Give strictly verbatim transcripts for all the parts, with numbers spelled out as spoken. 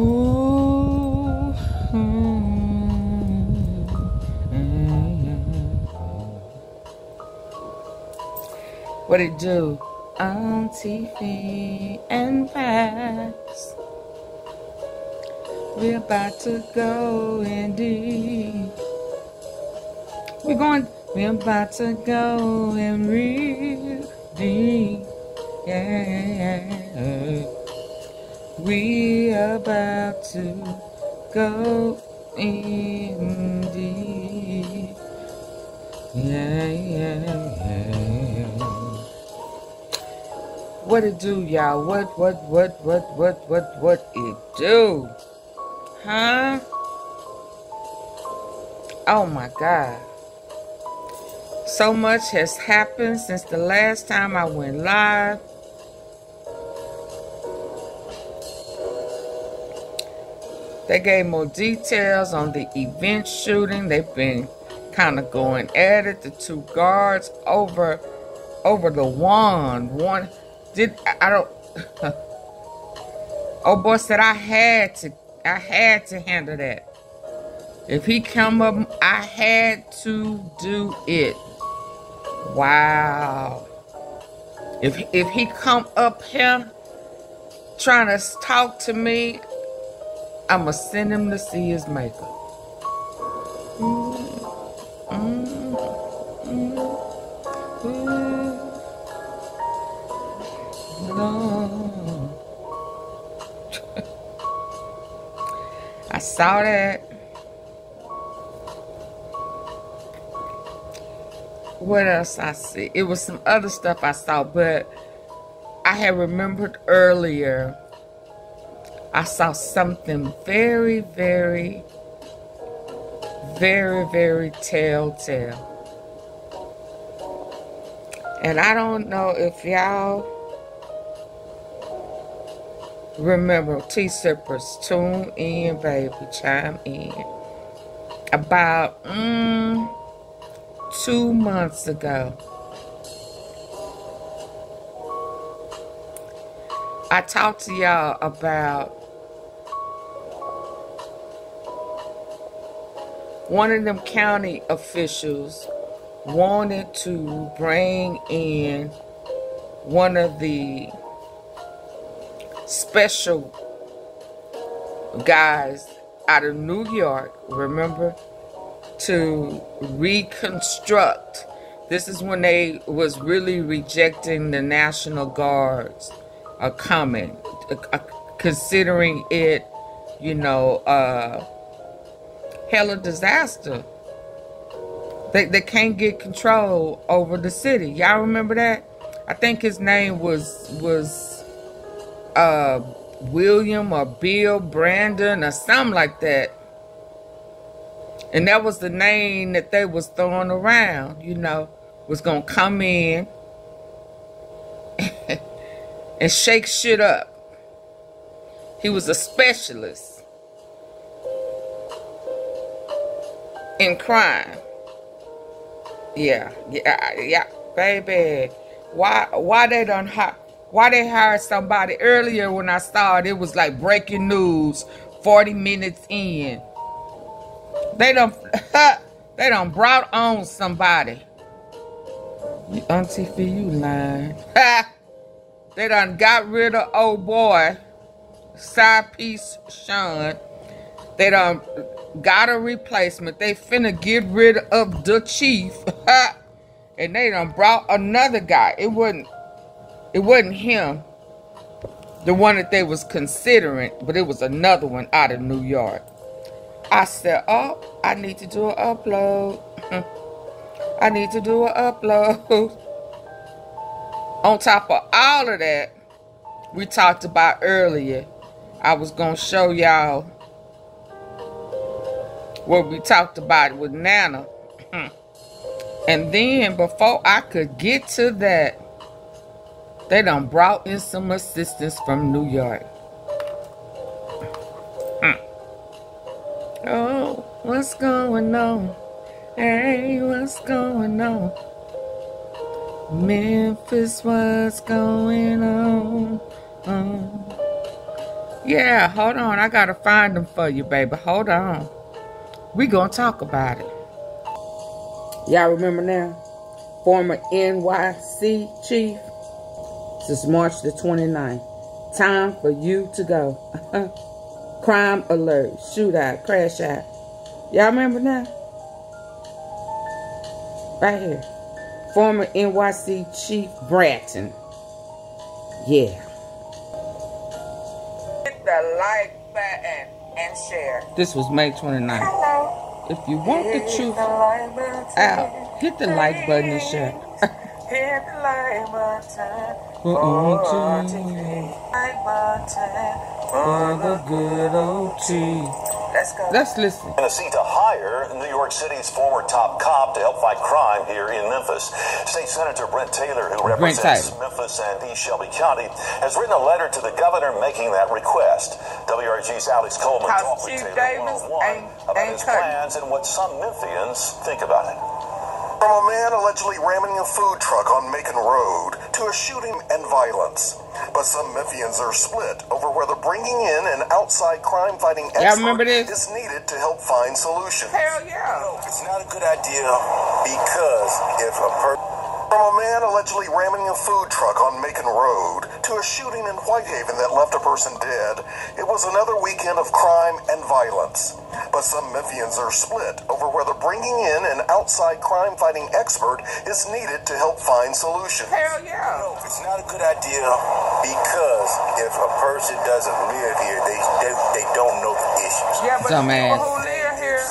Ooh, mm, mm. What it do? On T V and facts. We're about to go in deep. We're going, we're about to go in real deep. Yeah. We about to go in deep. Yeah, yeah, yeah. What it do, y'all? What, what, what, what, what, what, what it do? Huh? Oh my God. So much has happened since the last time I went live. They gave more details on the event shooting. They've been kind of going at it. The two guards over, over the wand. One... Did I don't? Oh boy, said I had to. I had to handle that. If he come up, I had to do it. Wow. If if he come up here trying to talk to me, I'ma send him to see his maker. Mm, mm, mm, mm. I saw that. What else I see? It was some other stuff I saw, but I had remembered earlier. I saw something very, very, very, very telltale. And I don't know if y'all remember, T-Sippers, tune in, baby, chime in. About mm, two months ago, I talked to y'all about one of them county officials wanted to bring in one of the special guys out of New York, remember, to reconstruct. This is when they was really rejecting the National Guard's a comment, uh, uh, considering it, you know, uh, hella disaster. They, they can't get control over the city. Y'all remember that? I think his name was was. Uh, William or Bill Brandon or something like that, and that was the name that they was throwing around. You know, was gonna come in and shake shit up. He was a specialist in crime. Yeah, yeah, yeah, baby. Why? Why they done hot? Why they hired somebody earlier when I started? It was like breaking news forty minutes in. They done, they done brought on somebody. You auntie for you lying. They done got rid of old boy, side piece Sean. They done got a replacement. They finna get rid of the chief. And they done brought another guy. It wasn't. It wasn't him, the one that they was considering, but it was another one out of New York. I said, oh, I need to do an upload. I need to do an upload. On top of all of that, we talked about earlier, I was going to show y'all what we talked about with Nana. And then before I could get to that, they done brought in some assistance from New York. Mm. Oh, what's going on? Hey, what's going on? Memphis, what's going on? Um, Yeah, hold on. I gotta find them for you, baby. Hold on. We gonna talk about it. Y'all remember now? Former N Y C chief. Since March the twenty-ninth. Time for you to go. Crime alert. Shootout. Crash out. Y'all remember now? Right here. Former N Y C chief Bratton. Yeah. Hit the like button and share. This was May twenty-ninth. Hello. If you want hit the truth the out, hit the like button and share. Hit the like button for the like button for the good old tea. Let's go. Let's listen. Tennessee to hire New York City's former top cop to help fight crime here in Memphis. State Senator Brent Taylor, who represents Memphis and East Shelby County, has written a letter to the governor making that request. W R E G's Alex Coleman talked with Taylor one-on-one about his plans and what some Memphians think about it. From a man allegedly ramming a food truck on Macon Road to a shooting and violence. But some Memphians are split over whether bringing in an outside crime-fighting expert is needed to help find solutions. Hell yeah. No, it's not a good idea because if a person... From a man allegedly ramming a food truck on Macon Road to a shooting in Whitehaven that left a person dead, it was another weekend of crime and violence. But some Memphians are split over whether bringing in an outside crime-fighting expert is needed to help find solutions. Hell yeah. No, it's not a good idea because if a person doesn't live here, they they, they don't know the issues. Yeah, but so people who live here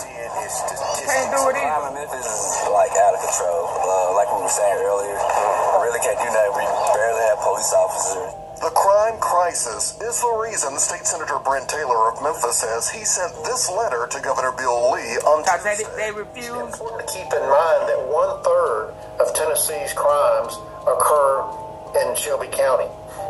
can't do it either. Memphis is like out of control. Uh, like we were saying earlier, we really can't do nothing. We barely have police officers. The crime crisis is the reason State Senator Brent Taylor of Memphis says he sent this letter to Governor Bill Lee on Tuesday. They, they refuse. It's important to keep in mind that one-third of Tennessee's crimes occur in Shelby County.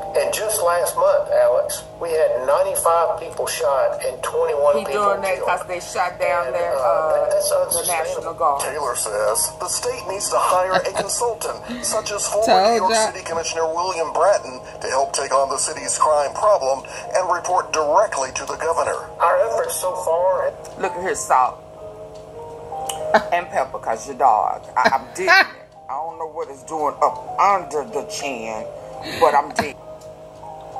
And just last month, Alex, we had ninety-five people shot and twenty-one he people killed. Doing that because they shot down and, their uh, uh, the National Guard. Taylor says the state needs to hire a consultant, such as former New York City Commissioner William Bratton, to help take on the city's crime problem and report directly to the governor. Our efforts so far. Look at his salt and pepper, cause your dog. I, I'm digging it. I don't know what it's doing up under the chin, but I'm digging.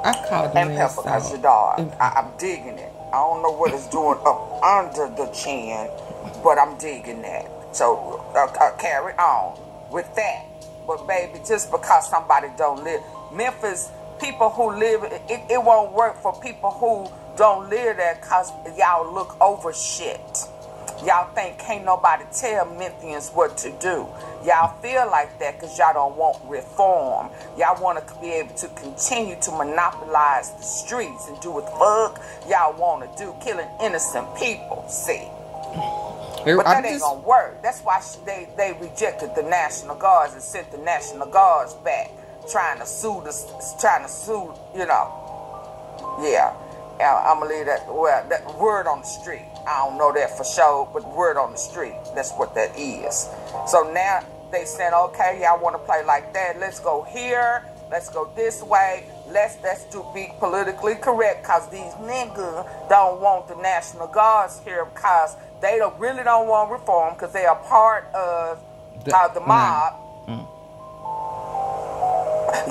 I called and pepper because your dog. I, I'm digging it. I don't know what it's doing up under the chin, but I'm digging that. So uh, uh, carry on with that. But baby, just because somebody don't live Memphis, people who live it, it won't work for people who don't live there because y'all look over shit. Y'all think can't nobody tell Memphians what to do. Y'all feel like that because y'all don't want reform. Y'all want to be able to continue to monopolize the streets and do what the fuck y'all want to do, killing innocent people, see. But that ain't going to work. That's why they, they rejected the National Guards and sent the National Guards back, trying to sue, the, trying to sue, you know. Yeah. I'm going to leave that, well, that word on the street. I don't know that for sure, but word on the street, that's what that is. So now they said, okay, y'all want to play like that. Let's go here. Let's go this way. Let's, let's do, be politically correct because these niggas don't want the National Guards here because they don't, really don't want reform because they are part of the, uh, the mob. Mm,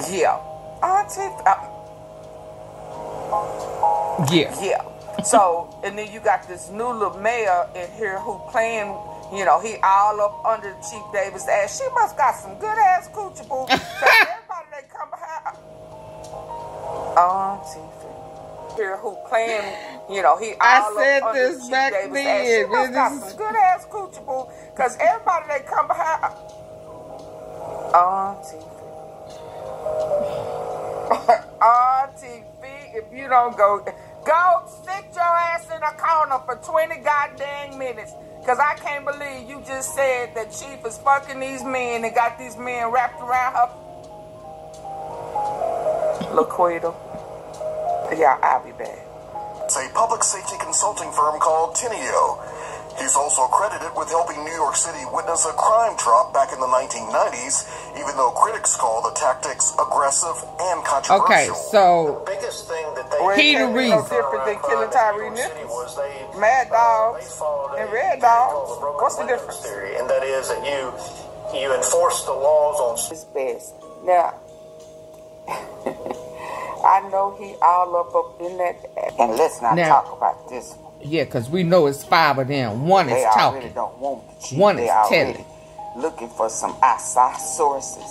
mm. Yeah. Auntie, uh, Yeah. Yeah. So, and then you got this new little mayor in here who playing, you know, he all up under Chief Davis' ass. She must got some good ass coochie boo. Everybody that come behind. On T V. Here who playing, you know, he all I said up this under Chief back Davis' ass. She this must is... got some good ass coochie boo. Because everybody that come behind. On T V. On T V. If you don't go, go sit your ass in a corner for twenty goddamn minutes. Because I can't believe you just said that Chief is fucking these men and got these men wrapped around her. LaQuita. Yeah, I'll be back. It's a public safety consulting firm called Tenio. He's also credited with helping New York City witness a crime drop back in the nineteen nineties, even though critics call the tactics aggressive and controversial. Okay, so the biggest thing that they Peter Reese. No different than killing Tyree Nichols, Mad Dogs, and Red Dogs. What's the difference? And that is that you you enforce the laws on his best. Now, I know he all up up in that. And let's not now, talk about this one. Yeah, because we know it's five of them. One they is talking. Really don't want the one they is telling. Looking for some outside sources.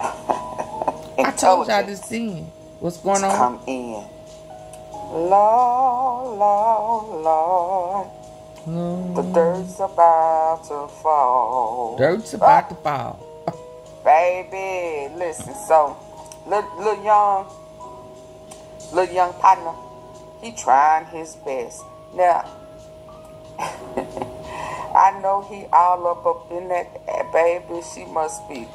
I told y'all this thing. What's going on? Come in. Lord, Lord, Lord. Mm. The dirt's about to fall. Dirt's about oh. to fall. Baby, listen. So, little, little young, little young partner, he trying his best. Now, I know he all up up in that baby. She must be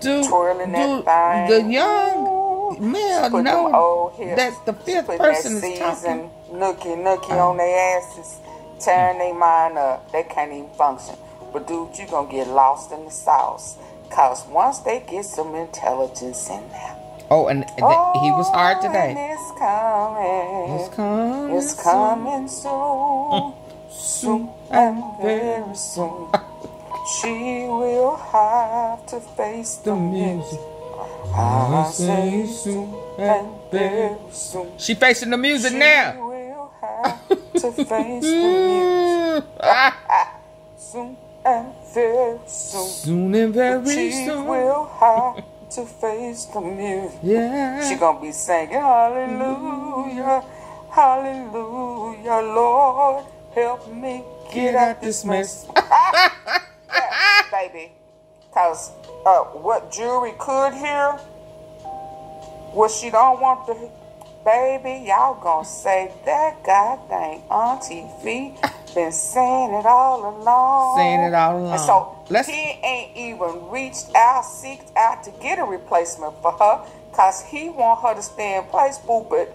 dude, twirling dude, that thing. The young. Mel, no, that's the fifth person that is talking. Nookie, nookie oh. on their asses, tearing their mind up. They can't even function. But dude, you gonna get lost in the sauce, cause once they get some intelligence in there. Oh, and th oh, he was hard today. And it's coming. It's coming. It's coming soon. Soon, soon and very soon. She will have to face the, the music. music. I'll say soon and very soon. She facing the music she now. She will have to face the music. Soon and very soon. Soon and very she soon. She will have to face the music. Yeah. She gonna be singing hallelujah, hallelujah, Lord, help me get, get out this mess, mess. Yeah, baby. Cause uh, what jury could hear, what she don't want to hear, baby, y'all gonna say that goddamn Auntie V been saying it all along. Saying it all along. And so Let's... he ain't even reached out, seeked out to get a replacement for her, cause he want her to stay in place, boo. But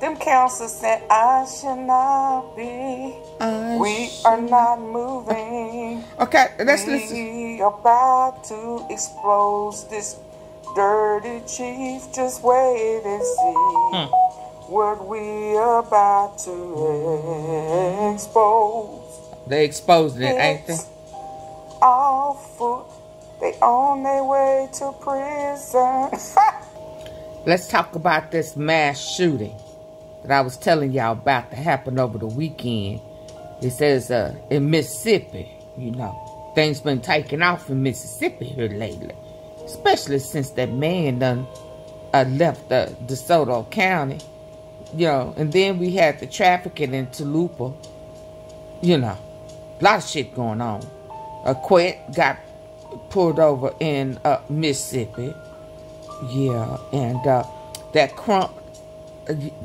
them counselors said, I shall not be. I we should. are not moving. Okay, let's we listen. We about to expose this dirty chief. Just wait and see hmm. what we about to expose. They exposed it, ain't they? Awful. They on their way to prison. Let's talk about this mass shooting that I was telling y'all about to happen over the weekend. It says uh, in Mississippi, you know, things been taking off in Mississippi here lately, especially since that man done uh, left uh, DeSoto County, you know. And then we had the trafficking in Tolupa, you know, a lot of shit going on. A Quet got pulled over in uh, Mississippi, yeah, and uh, that Crump.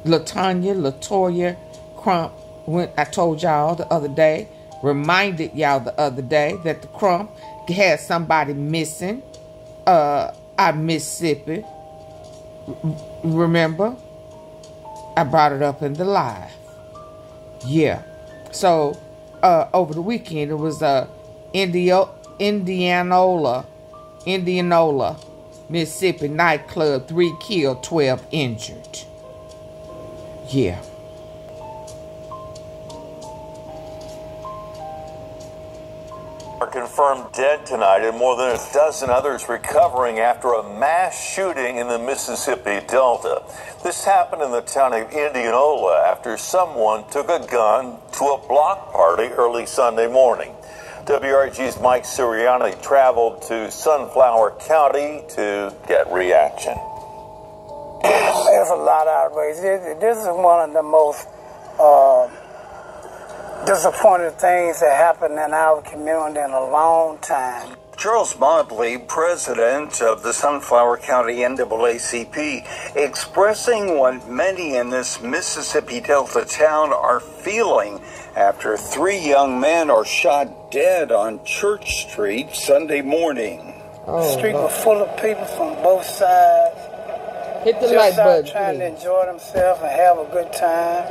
LaTanya, LaToya Crump, when I told y'all the other day, reminded y'all the other day that the Crump had somebody missing uh, out of Mississippi. Remember? I brought it up in the live. Yeah. So, uh, over the weekend, it was uh, Indio Indianola, Indianola, Mississippi nightclub, three killed, twelve injured. Yeah. Are confirmed dead tonight and more than a dozen others recovering after a mass shooting in the Mississippi Delta. This happened in the town of Indianola after someone took a gun to a block party early Sunday morning. W R E G's Mike Sirianni traveled to Sunflower County to get reaction. There's a lot of outrage. This is one of the most uh, disappointing things that happened in our community in a long time. Charles Bodley, president of the Sunflower County N double A C P, expressing what many in this Mississippi Delta town are feeling after three young men are shot dead on Church Street Sunday morning. Oh, the street was full of people from both sides. Hit the just light button, trying please. to enjoy themselves and have a good time,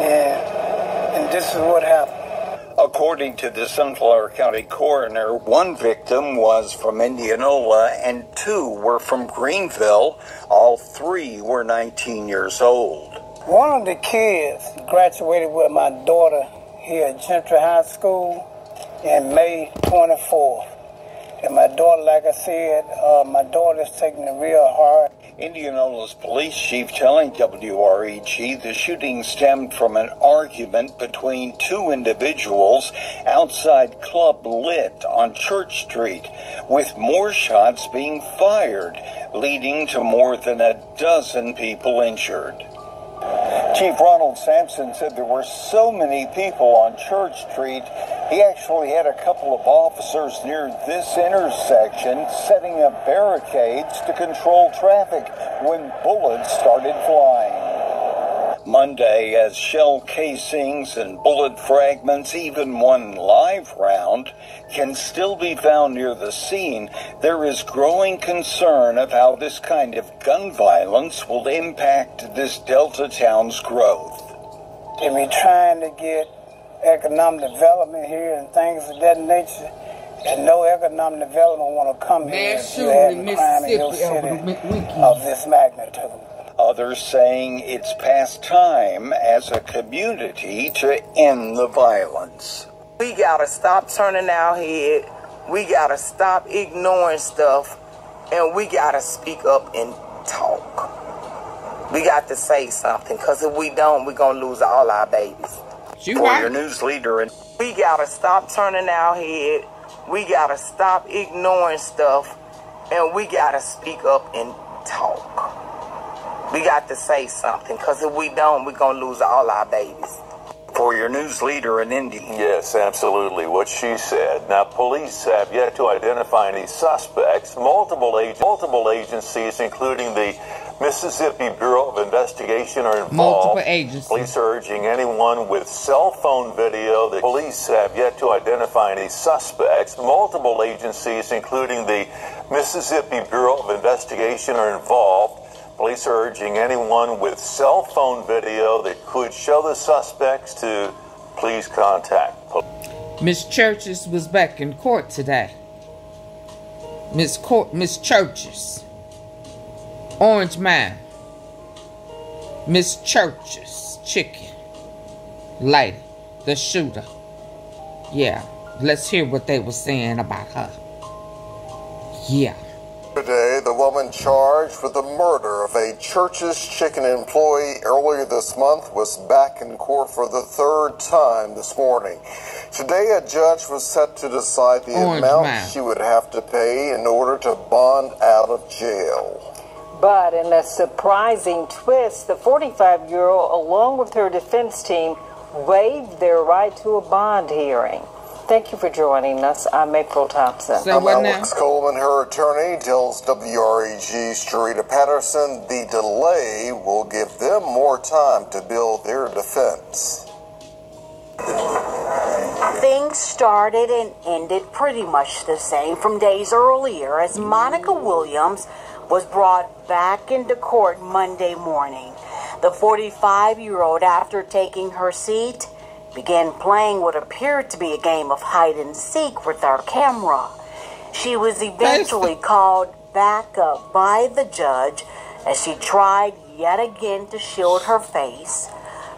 and, and this is what happened. According to the Sunflower County coroner, one victim was from Indianola and two were from Greenville. All three were nineteen years old. One of the kids graduated with my daughter here at Gentry High School in May twenty-fourth. And my daughter, like I said, uh, my daughter's taking it real hard. Indianola's police chief telling W R E G the shooting stemmed from an argument between two individuals outside Club Lit on Church Street, with more shots being fired, leading to more than a dozen people injured. Chief Ronald Sampson said there were so many people on Church Street, he actually had a couple of officers near this intersection setting up barricades to control traffic when bullets started flying. Monday, as shell casings and bullet fragments, even one live round, can still be found near the scene, there is growing concern of how this kind of gun violence will impact this Delta town's growth. If we're trying to get economic development here and things of that nature, and no economic development want to come here if you have crime in your city of this magnitude. Others saying it's past time as a community to end the violence. We gotta stop turning our head, we gotta stop ignoring stuff, and we gotta speak up and talk. We got to say something, because if we don't, we're gonna lose all our babies. You for your news leader, and we gotta stop turning our head, we gotta stop ignoring stuff, and we gotta speak up and talk. We got to say something, because if we don't, we're gonna lose all our babies. For your news leader in Indiana. Yes, absolutely, what she said. Now, police have yet to identify any suspects. Multiple, ag multiple agencies, including the Mississippi Bureau of Investigation, are involved. Multiple agencies. Police are urging anyone with cell phone video. The police have yet to identify any suspects. Multiple agencies, including the Mississippi Bureau of Investigation, are involved. Police are urging anyone with cell phone video that could show the suspects to please contact police. Miss Churches was back in court today. Miss Court, Miss Churches, Orange Mine, Miss Churches, Chicken Lady, the shooter. Yeah, let's hear what they were saying about her. Yeah. Today, the woman charged with the murder of a Church's Chicken employee earlier this month was back in court for the third time this morning. Today, a judge was set to decide the Orange amount man. she would have to pay in order to bond out of jail. But in a surprising twist, the forty-five-year-old, along with her defense team, waived their right to a bond hearing. Thank you for joining us. I'm April Thompson. So I'm Alex now? Coleman. Her attorney tells W R E G's Sharita Patterson the delay will give them more time to build their defense. Things started and ended pretty much the same from days earlier as Monica Williams was brought back into court Monday morning. The forty-five-year-old, after taking her seat, began playing what appeared to be a game of hide-and-seek with our camera. She was eventually called back up by the judge as she tried yet again to shield her face.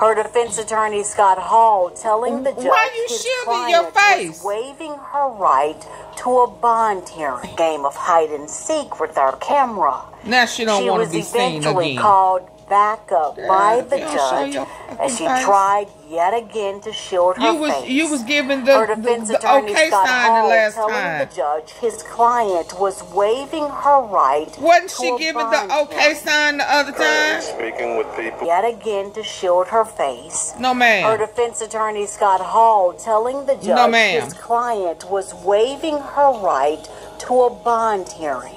Her defense attorney, Scott Hall, telling the judge Why you his client your face? was waiving her right to a bond hearing. Game of hide-and-seek with our camera. Now she don't she want was to be eventually seen called back up Girl, by the judge as she face. tried yet again to shield her you was, face. You was giving the, her defense the, the attorney okay Scott sign Hall the last telling time. the judge his client was waiving her right. Wasn't to she giving the okay him. sign the other time? Speaking with people. Yet again to shield her face. No ma'am. Her defense attorney Scott Hall telling the judge no, his client was waiving her right to a bond hearing.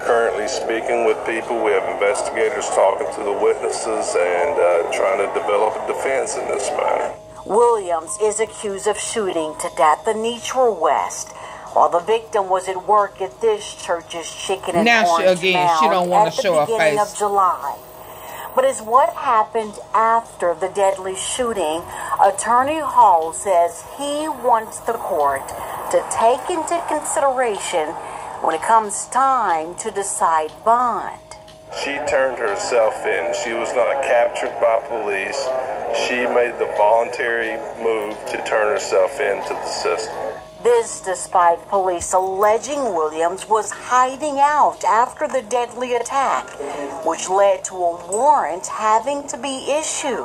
Currently speaking with people, we have investigators talking to the witnesses and uh, trying to develop a defense in this matter. Williams is accused of shooting to death the Nietzsche West while the victim was at work at this Church's Chicken and Orange Mound at the beginning of July. But as what happened after the deadly shooting, Attorney Hall says he wants the court to take into consideration when it comes time to decide bond. She turned herself in. She was not captured by police. She made the voluntary move to turn herself into the system. This despite police alleging Williams was hiding out after the deadly attack, which led to a warrant having to be issued.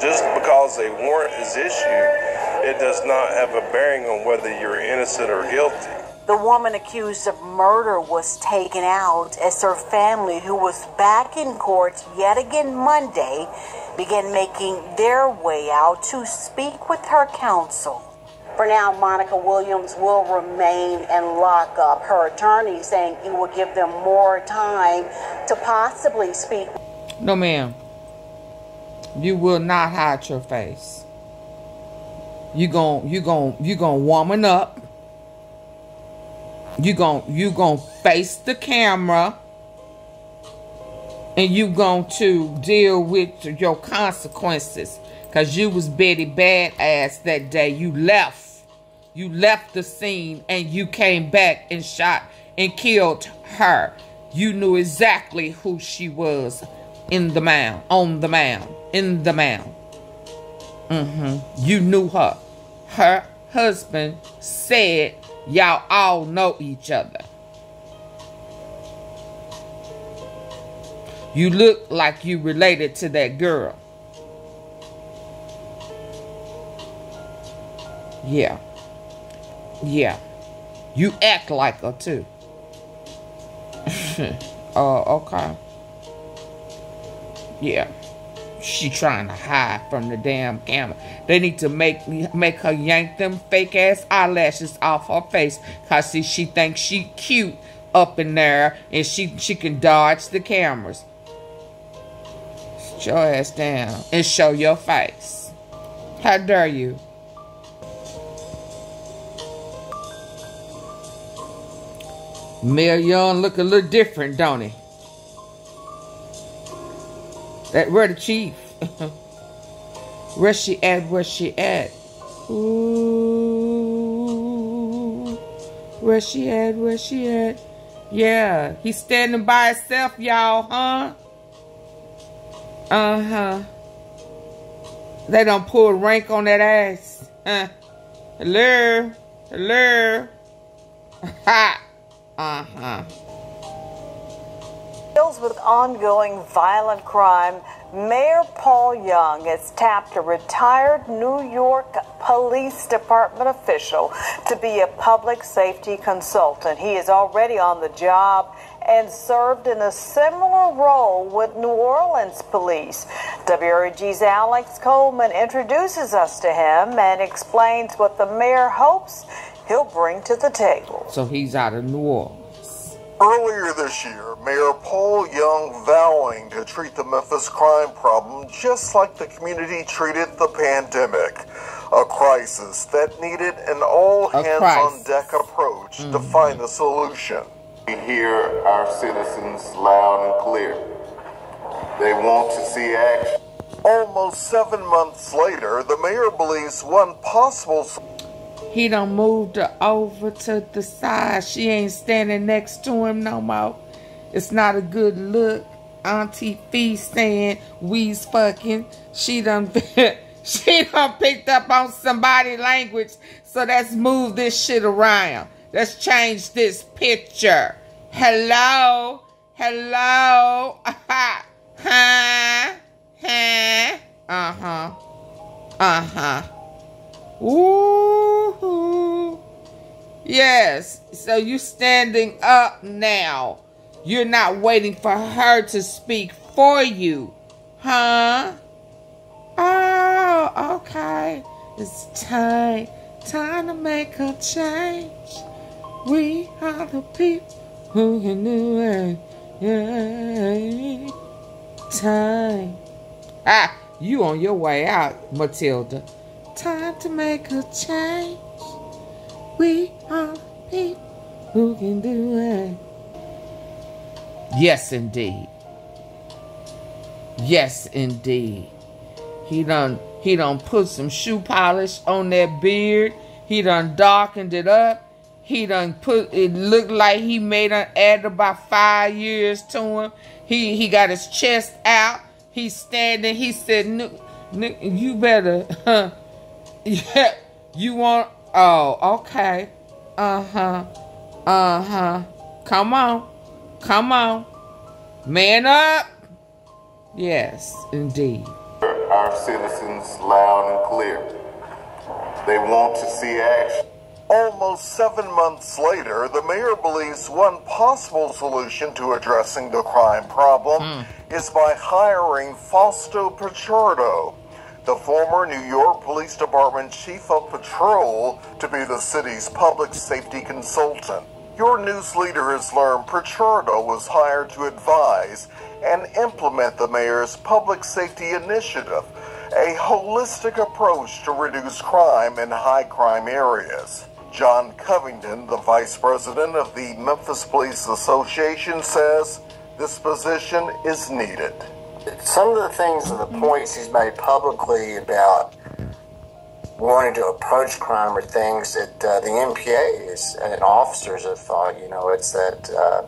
Just because a warrant is issued, it does not have a bearing on whether you're innocent or guilty. The woman accused of murder was taken out as her family, who was back in court yet again Monday, began making their way out to speak with her counsel. For now, Monica Williams will remain in lockup. Her attorney saying it will give them more time to possibly speak. No, ma'am. You will not hide your face. You gon' you gon' you gon' woman up. You gon' you gon' face the camera, and you gon' to deal with your consequences. Cause you was Betty Badass that day. You left, you left the scene, and you came back and shot and killed her. You knew exactly who she was in the mound, on the mound, in the mound. Mm-hmm. You knew her. Her husband said. Y'all all know each other. You look like you related to that girl. Yeah. Yeah. You act like her too. Oh, uh, okay. Yeah. She trying to hide from the damn camera. They need to make me make her yank them fake ass eyelashes off her face. Cause see, she thinks she cute up in there, and she she can dodge the cameras. Sit your ass down and show your face. How dare you? Mel Young look a little different, don't he? That where the chief. Where she at? Where she at? Ooh. Where she at? Where she at? Yeah. He's standing by himself, y'all, huh? Uh-huh. They done pulled rank on that ass. Huh? Hello? Hello? Ha! Uh-huh. Deals with ongoing violent crime, Mayor Paul Young has tapped a retired New York Police Department official to be a public safety consultant. He is already on the job and served in a similar role with New Orleans Police. W R E G's Alex Coleman introduces us to him and explains what the mayor hopes he'll bring to the table. So he's out of New Orleans. Earlier this year, Mayor Paul Young vowing to treat the Memphis crime problem just like the community treated the pandemic, a crisis that needed an all-hands-on-deck approach mm-hmm. to find the solution. We hear our citizens loud and clear. They want to see action. Almost seven months later, the mayor believes one possible solution. He done moved her over to the side. She ain't standing next to him no more. It's not a good look. Auntie Fee saying we's fucking. She done, she done picked up on somebody's language. So let's move this shit around. Let's change this picture. Hello? Hello? Huh? Huh? Uh-huh. Uh-huh. Woohoo! Yes, so you standing up now. You're not waiting for her to speak for you. Huh? Oh, okay. It's time. Time to make a change. We are the people who can do it. Yeah. Time. Ah, you on your way out, Matilda. Time to make a change. We are people who can do it. Yes, indeed. Yes, indeed. He done, he done put some shoe polish on that beard. He done darkened it up. He done put, it looked like he made an add about five years to him. He he got his chest out. He's standing. He said, Nook, Nook, you better, huh? Yeah, you want, oh, okay. Uh-huh. Uh-huh. Come on. Come on. Man up. Yes, indeed. Our citizens loud and clear. They want to see action. Almost seven months later, the mayor believes one possible solution to addressing the crime problem mm. is by hiring Fausto Pichardo, the former New York Police Department Chief of Patrol, to be the city's public safety consultant. Your news leader has learned Pichardo was hired to advise and implement the mayor's public safety initiative, a holistic approach to reduce crime in high crime areas. John Covington, the vice president of the Memphis Police Association, says this position is needed. Some of the things and the points he's made publicly about wanting to approach crime are things that uh, the M P As and officers have thought, you know, it's that uh,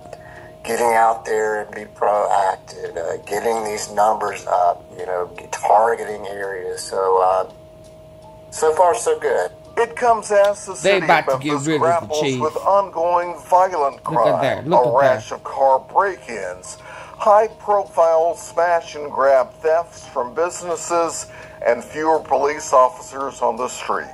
getting out there and be proactive, uh, getting these numbers up, you know, targeting areas. So, uh, so far, so good. It comes as the city about to get rid of the chief with ongoing violent crime, a rash of car break-ins, high-profile smash-and-grab thefts from businesses, and fewer police officers on the street.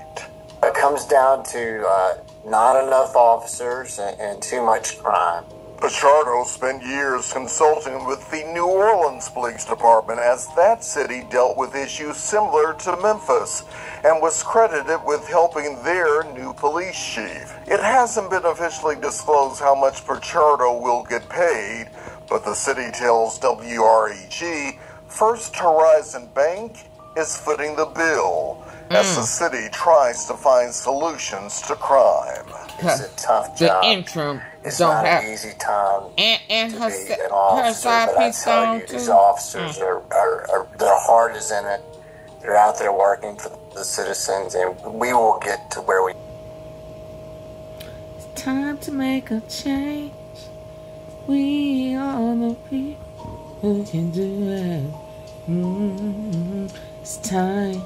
It comes down to uh, not enough officers and, and too much crime. Pichardo spent years consulting with the New Orleans Police Department as that city dealt with issues similar to Memphis and was credited with helping their new police chief. It hasn't been officially disclosed how much Pichardo will get paid, but the city tells W R E G First Horizon Bank is footing the bill mm. as the city tries to find solutions to crime. It's a tough job. The interim it's don't not have an easy time and, and to her, be an officer, but I tell you, these officers, mm. are, are, are, their heart is in it. They're out there working for the citizens, and we will get to where we... It's time to make a change. We are the people who can do it. Mm-hmm. It's time,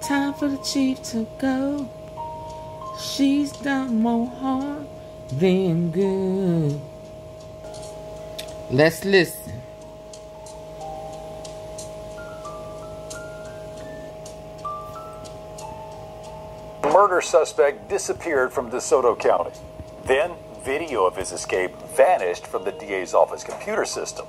time for the chief to go. She's done more harm than good. Let's listen. Murder suspect disappeared from DeSoto County. Then video of his escape vanished from the D A's office computer system.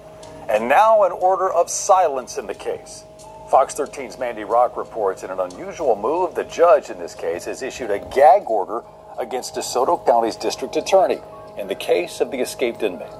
And now an order of silence in the case. Fox thirteen's Mandy Rock reports in an unusual move, the judge in this case has issued a gag order against DeSoto County's district attorney in the case of the escaped inmate.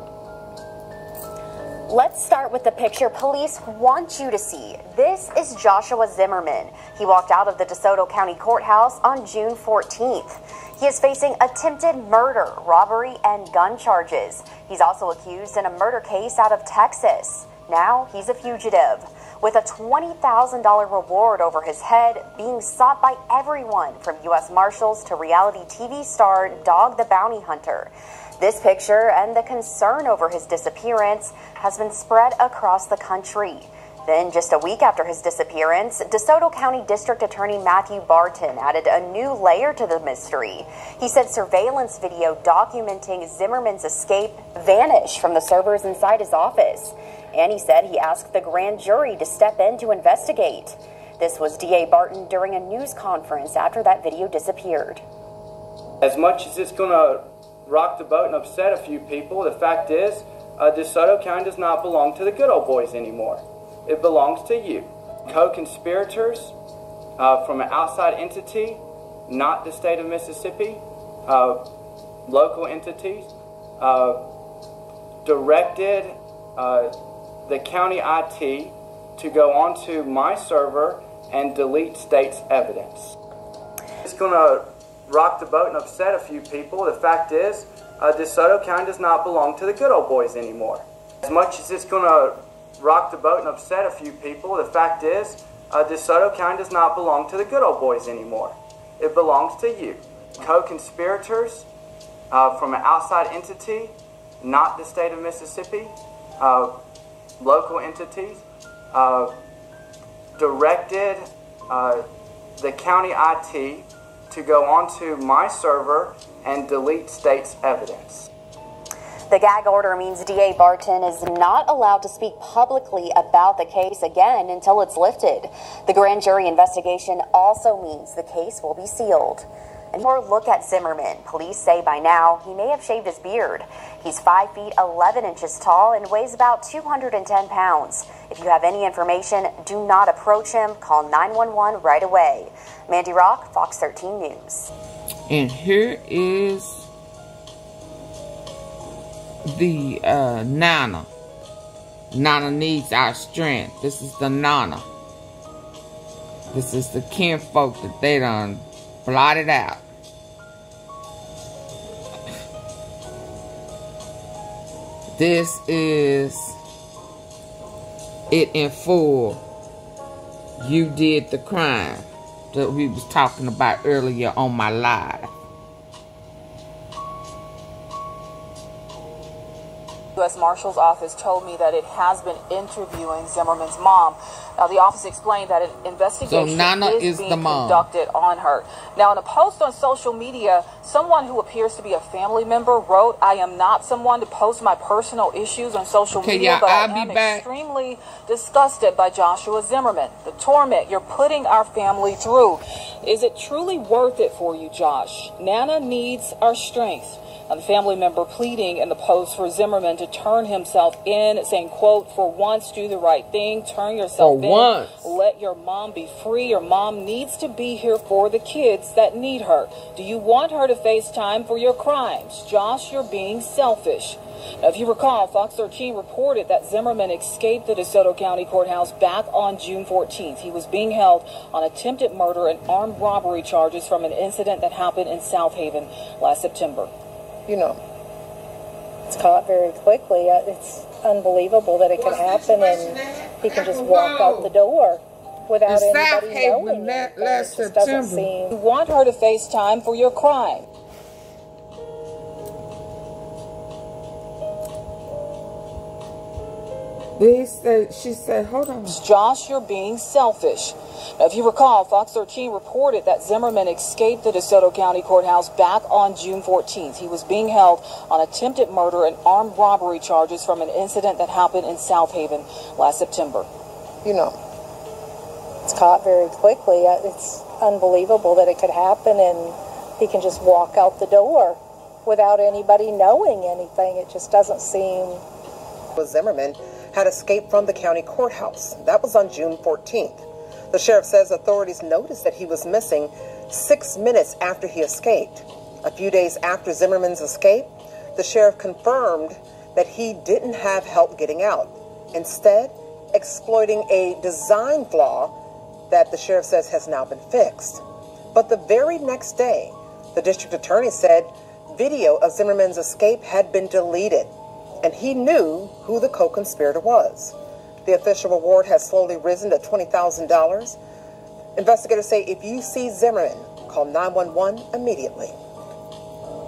Let's start with the picture police want you to see. This is Joshua Zimmerman. He walked out of the DeSoto County Courthouse on June fourteenth. He is facing attempted murder, robbery, and gun charges. He's also accused in a murder case out of Texas. Now he's a fugitive, with a twenty thousand dollar reward over his head being sought by everyone from U S Marshals to reality T V star Dog the Bounty Hunter. This picture and the concern over his disappearance has been spread across the country. Then, just a week after his disappearance, DeSoto County District Attorney Matthew Barton added a new layer to the mystery. He said surveillance video documenting Zimmerman's escape vanished from the servers inside his office. And he said he asked the grand jury to step in to investigate. This was D A Barton during a news conference after that video disappeared. As much as it's going to rock the boat and upset a few people, the fact is, uh, DeSoto County does not belong to the good old boys anymore. It belongs to you. Co-conspirators uh, from an outside entity, not the state of Mississippi, uh, local entities, uh, directed... Uh, the county I T to go onto my server and delete state's evidence. It's going to rock the boat and upset a few people. The fact is, uh, DeSoto County does not belong to the good old boys anymore. As much as it's going to rocked the boat and upset a few people. The fact is, uh, DeSoto County does not belong to the good old boys anymore. It belongs to you. Co-conspirators uh, from an outside entity, not the state of Mississippi, uh, local entities, uh, directed uh, the county I T to go onto my server and delete state's evidence. The gag order means D A Barton is not allowed to speak publicly about the case again until it's lifted. The grand jury investigation also means the case will be sealed. And more look at Zimmerman. Police say by now he may have shaved his beard. He's five feet eleven inches tall and weighs about two hundred ten pounds. If you have any information, do not approach him. Call nine one one right away. Mandy Rock, Fox thirteen News. And here is the uh, Nana. Nana needs our strength. This is the Nana. This is the kinfolk that they done blotted out. This is it in full. You did the crime that we was talking about earlier on my live. U S Marshal's office told me that it has been interviewing Zimmerman's mom. Now, the office explained that an investigation so Nana is, is being conducted on her. Now, in a post on social media, someone who appears to be a family member wrote, "I am not someone to post my personal issues on social okay, media, yeah, but I'll I am extremely disgusted by Joshua Zimmerman. The torment you're putting our family through. Is it truly worth it for you, Josh? Nana needs our strength." The family member pleading in the post for Zimmerman to turn himself in, saying, quote, "For once, do the right thing. Turn yourself for in. Once. Let your mom be free. Your mom needs to be here for the kids that need her. Do you want her to face time for your crimes? Josh, you're being selfish." Now, if you recall, Fox thirteen reported that Zimmerman escaped the DeSoto County Courthouse back on June fourteenth. He was being held on attempted murder and armed robbery charges from an incident that happened in South Haven last September. You know, it's caught very quickly. It's unbelievable that it could happen, and he can just walk out the door without anybody knowing. It just doesn't seem. You want her to face time for your crime. He said, she said, hold on. Josh, you're being selfish. Now, if you recall, Fox thirteen reported that Zimmerman escaped the DeSoto County Courthouse back on June fourteenth. He was being held on attempted murder and armed robbery charges from an incident that happened in South Haven last September. You know, it's caught very quickly. It's unbelievable that it could happen, and he can just walk out the door without anybody knowing anything. It just doesn't seem... With Zimmerman... had escaped from the county courthouse. That was on June fourteenth. The sheriff says authorities noticed that he was missing six minutes after he escaped. A few days after Zimmerman's escape, the sheriff confirmed that he didn't have help getting out, instead exploiting a design flaw that the sheriff says has now been fixed. But the very next day, the district attorney said video of Zimmerman's escape had been deleted, and he knew who the co-conspirator was. The official reward has slowly risen to twenty thousand dollars. Investigators say if you see Zimmerman, call nine one one immediately.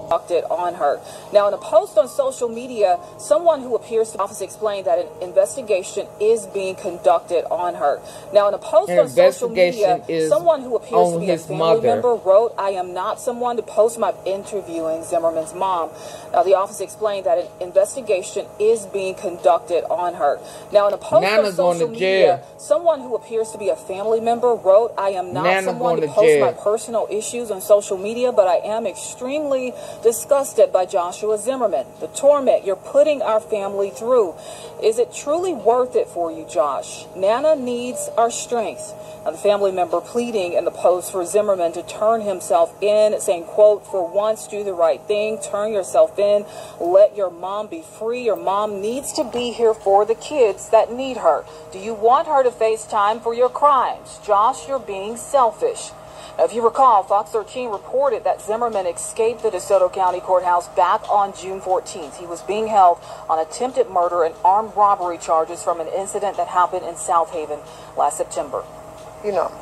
On her. Now, in a post on social media, someone who appears to office explained that an investigation is being conducted on her. Now, in a post on social media, someone who appears to be a family member wrote, "I am not someone to post my interviewing Zimmerman's mom." Now, the office explained that an investigation is being conducted on her. Now, in a post on social media, someone who appears to be a family member wrote, "I am not someone to post my personal issues on social media, but I am extremely disgusted by Joshua Zimmerman. The torment you're putting our family through. Is it truly worth it for you, Josh? Nana needs our strength." Now, the family member pleading in the post for Zimmerman to turn himself in, saying, quote, "For once, do the right thing. Turn yourself in. Let your mom be free. Your mom needs to be here for the kids that need her. Do you want her to face time for your crimes? Josh, you're being selfish." Now, if you recall, Fox thirteen reported that Zimmerman escaped the DeSoto County courthouse back on June fourteenth. He was being held on attempted murder and armed robbery charges from an incident that happened in South Haven last September. You know.